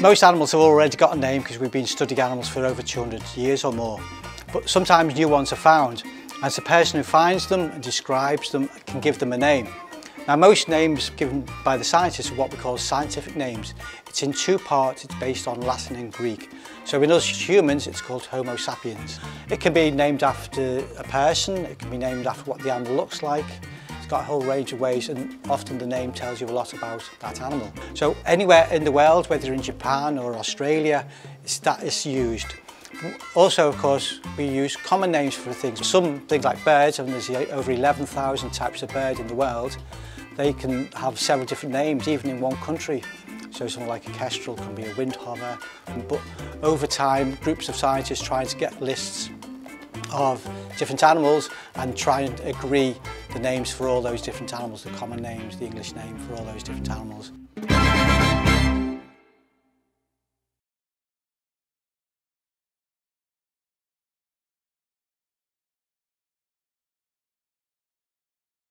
Most animals have already got a name because we've been studying animals for over 200 years or more. But sometimes new ones are found, and it's the person who finds them and describes them can give them a name. Now, most names given by the scientists are what we call scientific names. It's in two parts, it's based on Latin and Greek. So in us humans, it's called Homo sapiens. It can be named after a person, it can be named after what the animal looks like. It's got a whole range of ways, and often the name tells you a lot about that animal. So anywhere in the world, whether in Japan or Australia, it's used. Also, of course, we use common names for things. Some things like birds, and there's over 11,000 types of bird in the world, they can have several different names, even in one country. So something like a kestrel can be a windhover. But over time, groups of scientists try to get lists of different animals and try and agree the names for all those different animals, the common names, the English name for all those different animals.